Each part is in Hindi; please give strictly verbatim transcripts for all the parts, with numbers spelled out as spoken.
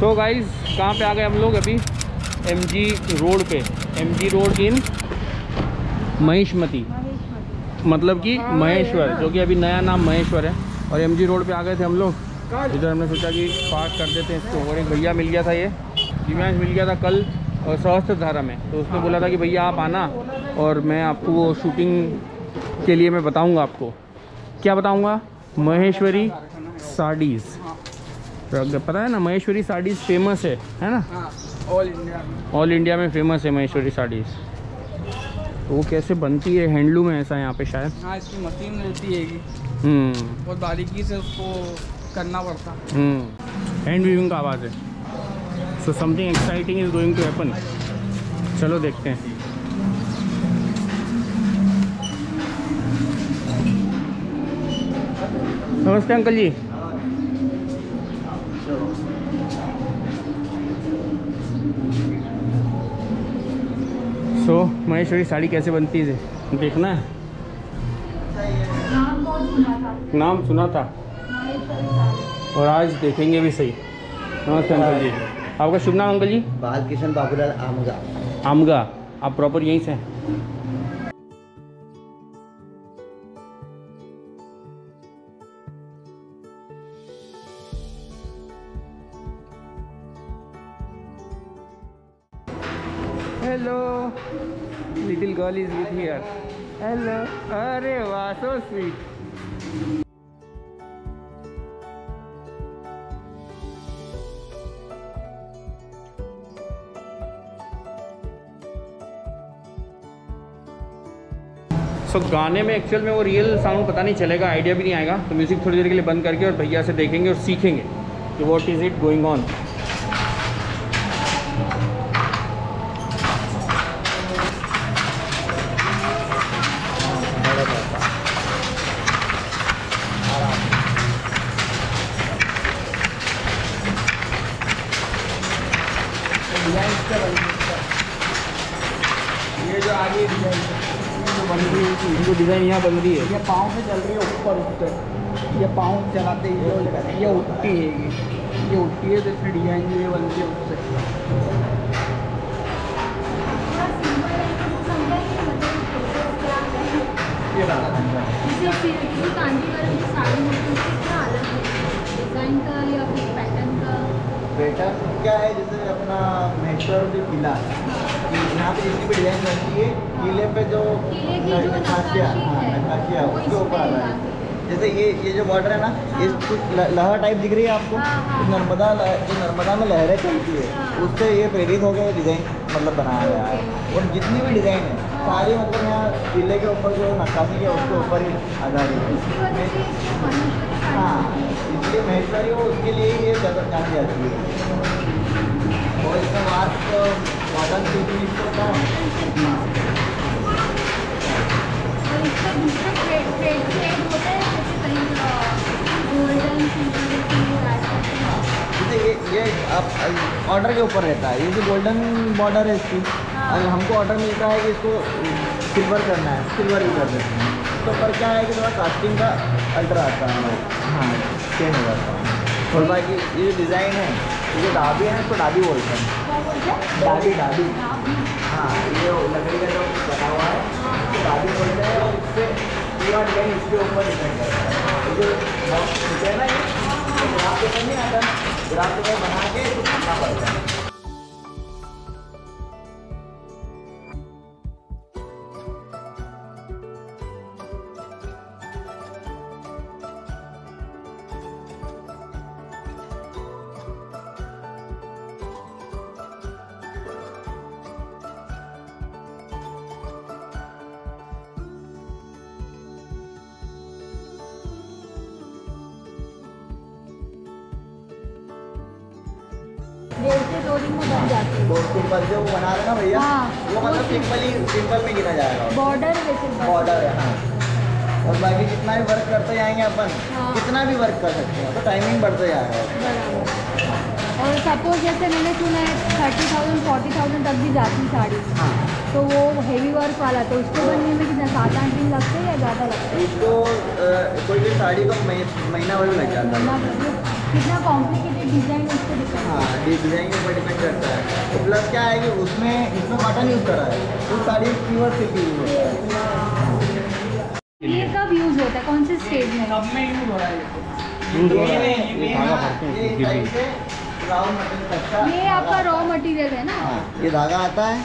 सो गाइज़ कहाँ पे आ गए हम लोग? अभी एमजी रोड पे, एमजी रोड इन महिष्मती, मतलब कि महेश्वर, जो कि अभी नया नाम महेश्वर है। और एमजी रोड पे आ गए थे हम लोग। इधर हमने सोचा कि पार्क कर देते हैं इसको। और एक भैया मिल गया था, ये दिव्यांश मिल गया था कल सहस्त्र धारा में, तो उसने बोला था कि भैया आप आना और मैं आपको वो शूटिंग के लिए मैं बताऊँगा आपको। क्या बताऊँगा? महेश्वरी साड़ीज़, पता है ना, महेश्वरी साड़ीज़ फेमस है, है ना, ऑल इंडिया में, ऑल इंडिया में फेमस है महेश्वरी साड़ीज़। तो वो कैसे बनती है, हैंडलूम है ऐसा यहाँ पे शायद। हाँ, इसकी मशीन रहती है और बारीकी से उसको करना पड़ता है। हैंड वीविंग का आवाज़ है। So something exciting is going to happen. चलो देखते हैं। नमस्ते अंकल जी। तो महेश्वरी साड़ी कैसे बनती है देखना है। नाम बहुत सुना था, नाम सुना था और आज देखेंगे भी सही। नमस्ते अंकल जी, आपका शुभ नाम अंकल जी? बाल किशन बाबूलाल आमगा। आमगा, आप प्रॉपर यहीं से हैं? Hello, little girl is with here. Hello, अरे वाह, so sweet. So गाने में एक्चुअल में वो रियल साउंड पता नहीं चलेगा, आइडिया भी नहीं आएगा। तो म्यूजिक थोड़ी देर के लिए बंद करके और भैया से देखेंगे और सीखेंगे कि what is it going on. ये जो आगे डिजाइन जो बन रही है, ये डिज़ाइन यहाँ बन रही है, ये पाँव पे चल रही है, ऊपर उठते ये पाँव चलाते ही ये उठती है, ये ये उठती है, तो इसमें डिजाइन ये बन रही है उससे। बेटर क्या है, जैसे अपना महेश्वर जो किला यहाँ पे जितनी भी डिजाइन बनती है, किले पे जो नक्काशिया, हाँ नक्काशिया उसके ऊपर आता है। जैसे ये ये जो बॉर्डर है ना, इस कुछ लहर टाइप दिख रही है आपको, नर्मदा जो नर्मदा में लहरें चलती है, उससे ये प्रेरित हो गया डिज़ाइन मतलब बनाया गया है। और जितनी भी डिज़ाइन है सारी मतलब यहाँ किले के ऊपर जो नक्काशी है उसके ऊपर ही आधारित है। हाँ, इसलिए महेश्वरी वो उसके लिए ये ज़्यादा जानी जाती है। और इसका मार्क मॉडल का ये ये आप ऑर्डर के ऊपर रहता है। ये जो गोल्डन बॉर्डर है इसकी, और हमको ऑर्डर मिलता है कि इसको सिल्वर करना है, सिल्वर भी कर देते हैं। तो पर क्या है कि थोड़ा कास्टिंग का अल्टर आता है, हाँ चेंज हो जाता है। और बाकी ये जो डिज़ाइन है, ये जो डाबी है इसको डाबी बोलते हैं, डाबी डाबी हाँ, ये लकड़ी का जो बना हुआ है इसको डाबी बोलते हैं। और इससे पूरा डिज़ाइन इसके ऊपर डिपेंड करता है। जो है ना, ये ग्राफ पेपर नहीं आता, ग्राफ पेपर बना के इसको करना पड़ता है। बोलते दो दिन में बन जाती है। बोलते पर जो बना रहे ना भैया, वो मतलब सिंपल ही सिंपल में गिना जाएगा। बॉर्डर वैसे बॉर्डर है हाँ। और बाकी जितना भी वर्क करते जाएंगे अपन, कितना भी वर्क कर सकते हैं, तो टाइमिंग बढ़ते जाएगा। और सपोज जैसे मैंने सुना है थर्टी थाउजेंड फोर्टी थाउजेंड तक भी जाती साड़ी, तो वो हेवी वर्क वाला, तो उसको बनने में कितना सात आठ दिन लगते हैं या ज़्यादा लगता है? इसको कोई भी साड़ी को महीना भर लग जाता है। कितना कॉम्प्लिकेटेड डिज़ाइन उसको दिखता है। हाँ, डिज़ाइन के ऊपर डिपेंड करता है। तो प्लस क्या है कि उसमें इसमें कॉटन यूज़ करा है, वो साड़ी प्योर सिल्क यूज़ होता है। ये कब यूज़ होता है, कौन से स्टेज में? कब में यूज़ हो रहा है? ये आपका रॉ मटेरियल है ना? हाँ, ये धागा आता है,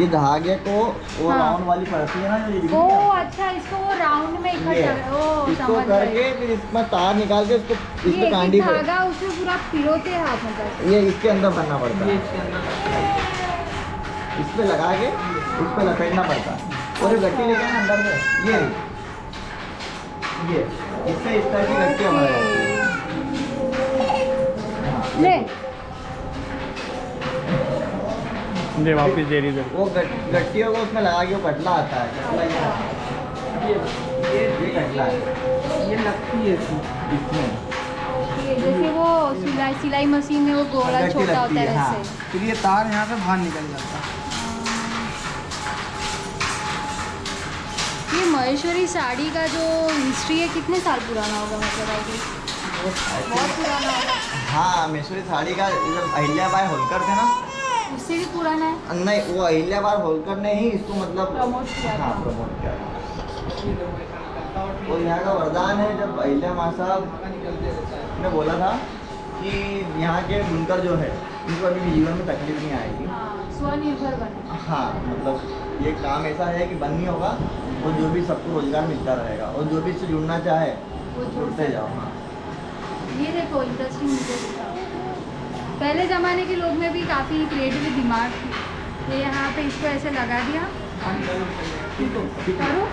ये धागे को वो हाँ। राउंड वाली परती है ना जो ओ अच्छा, इसको वो राउंड में इकट्ठा इसको करके फिर इसमें तार निकाल के इसको इसमें कांडी पे धागा उसे पूरा पिरोते हाथ में ये इसके अंदर भरना पड़ता है, इस पे लगा के उस पे लपेटना पड़ता है और गट्टी लेके ना अंदर में ये ये इससे इस तरह की गट्टी हमारे ले दे वापस दे रही है। वो गट्टियों को उसमें लगा के वो कटला आता है, ये ये ये कटला ये लगती है इसमें, ये जैसे वो सिलाई सिलाई मशीन में वो गोला छोटा होता है ऐसे, फिर ये तार यहाँ पे बाहर निकल जाता है। ये महेश्वरी साड़ी का जो हिस्ट्री है कितने साल पुराना होगा? मतलब बहुत पुराना है। हाँ, महेश्वरी साड़ी का जब अहिल्याबाई होलकर थे ना, उससे भी पुराना है। नहीं, वो अहिल्याबाई होलकर ने ही इसको मतलब प्रमोट किया था। प्रमोट किया था। वो यहाँ का वरदान है। जब अहिल्या माँ साहब ने बोला था कि यहाँ के बुनकर जो है उनको अभी जीवन में तकलीफ नहीं आएगी, स्वनिर्भर बने। हाँ, मतलब ये काम ऐसा है कि बन नहीं होगा और जो भी सबको रोजगार मिलता रहेगा और जो भी इससे जुड़ना चाहे वो जुड़ते जाओ। ये देखो, इंटरेस्टिंग मुझे पहले ज़माने के लोग में भी काफ़ी क्रिएटिव दिमाग थी। ये यहाँ पे इसको ऐसे लगा दिया, करो।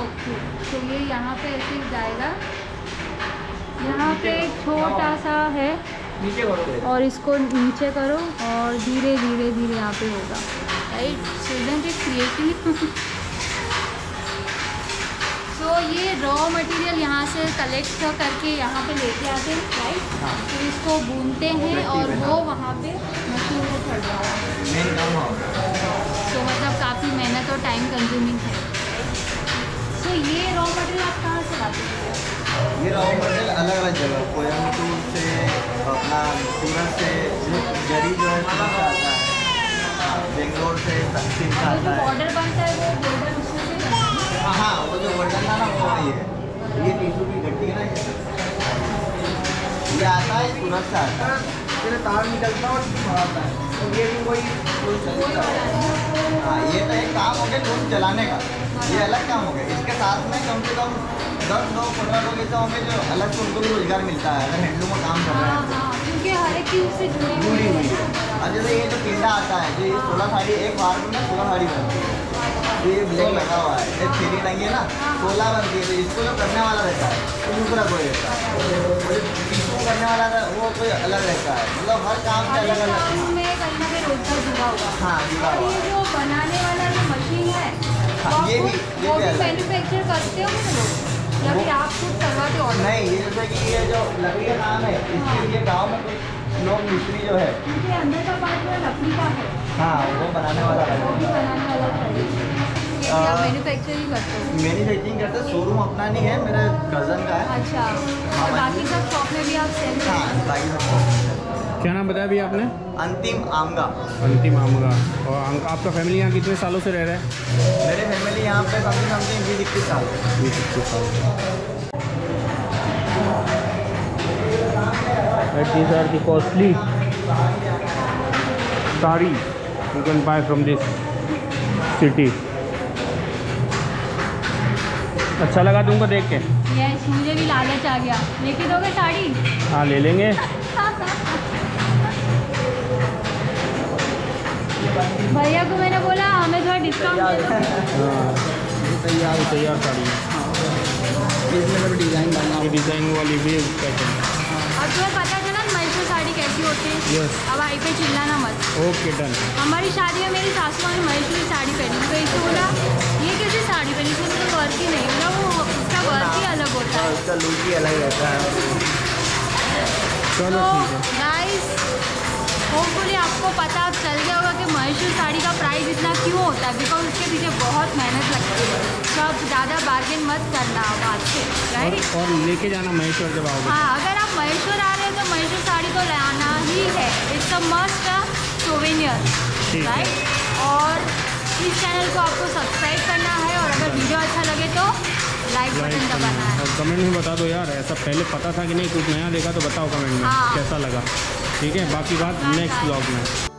ओके, तो ये यहाँ पे ऐसे जाएगा, यहाँ पे छोटा सा है और इसको नीचे करो और धीरे धीरे धीरे यहाँ पे होगा। राइट, स्टूडेंट एक क्रिएटिव। तो ये रॉ मटेरियल यहाँ से कलेक्ट करके यहाँ पे लेके आते हैं, राइट? फिर इसको बुनते हैं और वो वहाँ पे मशीन को खड़वाते हैं। तो मतलब काफ़ी मेहनत और टाइम कंज्यूमिंग है। तो ये रॉ मटेरियल आप कहाँ से लाते हैं? ये रॉ मटेरियल अलग अलग जगह, कोयम्बटूर से, अपना सूरत से, जरी जो है आता है, बेंगलोर से, तकसीम का आता है। बॉर्डर बनता है वो बॉर्डर उसमें से बनता है। हाँ, वो जो वर्डन था ना वो ये है, ये टीसू की गट्टी है ना, ये आता है सूरत से आता है, फिर तार निकलता है और भराता है। तो ये भी कोई हाँ, ये तो एक काम हो गया लोन चलाने का, ये अलग काम हो गया। इसके साथ में कम से कम दस लोग पंद्रह लोग ऐसे होंगे जो अलग से उनको भी रोजगार मिलता है अगर हैंडलूम का काम कर रहे हैं, क्योंकि हर एक चीज़ से जुड़ी हुई है। अब जैसे ये जो पिंडा आता है, जो ये सोलह साड़ी एक बार में सोलह साड़ी बनती है, ये ब्लैक लगा हुआ है, एक छेरी टंगी है ना, सोलह बनती है। तो इसको जो करने वाला रहता है वो दूसरा कोई रहता है, इसको करने वाला था वो कोई अलग रहता है। मतलब हर काम से अलग अलग कहीं ना कहीं रोजगार जुड़ा होगा। हाँ, जुड़ा हुआ। ये जो बनाने वाला जो मशीन है ये भी वो भी मैन्युफैक्चर करते हो या फिर आप खुद करवाते हो? नहीं, ये जैसे कि ये जो लकड़ी का काम है, इसके लिए गाँव में कुछ लोग मिस्त्री जो है, उनके अंदर का पार्ट जो लकड़ी का है, हाँ, वो बनाने वाला है, वो भी बनाने वाला है। मैन्युफैक्चरिंग करते हैं? मैन्युफैक्चरिंग करते हैं, शोरूम अपना नहीं है, मेरा कज़न का है। अच्छा, और बाकी सब शॉप में भी आप सेल? हाँ, बाकी सब। क्या नाम बताया अभी आपने? अंतिम आमगा। अंतिम आमगा। और आपका फैमिली यहाँ कितने सालों से रह रहा है? मेरे फैमिली यहाँ पे कम से कम बीस इक्कीस साल बीस इक्कीस साल these are the costly sari you can buy from this city. अच्छा लगा तुमको देख के? यस, मुझे भी लालच आ गया। लेके दोगे साड़ी? हाँ, ले लेंगे। भैया को मैंने बोला हमें थोड़ा डिस्काउंट दे दो। हाँ, तैयार तैयार साड़ी है, इसमें थोड़ा डिज़ाइन डालना है, डिज़ाइन वाली भी पैक है। और तुम्हें पता चला महेश्वर साड़ी कैसी होती है? यस। अब आई पे चिल्लाना मत। Okay, done. हमारी शादी में मेरी सासू ने महेश्वरी साड़ी पहनी, तो इससे बोला ये कैसी साड़ी पहनी, इसमें तो वर्क ही नहीं, वर्क ही अलग होता है, उसका लुक ही अलग रहता है। चलो, गाइस, होपफुली आपको पता चल गया होगा कि महेश्वर साड़ी का प्राइस इतना क्यों होता है, बिकॉज उसके पीछे बहुत मेहनत लगती है। तो आप ज़्यादा बार्गेन मत करना बात से, राइट, और लेके जाना महेश्वर जब आओगे। हाँ, अगर आप महेश्वर आ रहे हो तो महेश्वर साड़ी को लाना ही है, it's a must souvenir, right. और इस चैनल को आपको सब्सक्राइब करना है, और अगर वीडियो अच्छा लगे तो लाइक बटन दबाना है। और कमेंट में बता दो यार, ऐसा पहले पता था कि नहीं, कुछ नया देखा तो बताओ कमेंट में कैसा लगा, ठीक है। बाकी बात नेक्स्ट ब्लॉग में।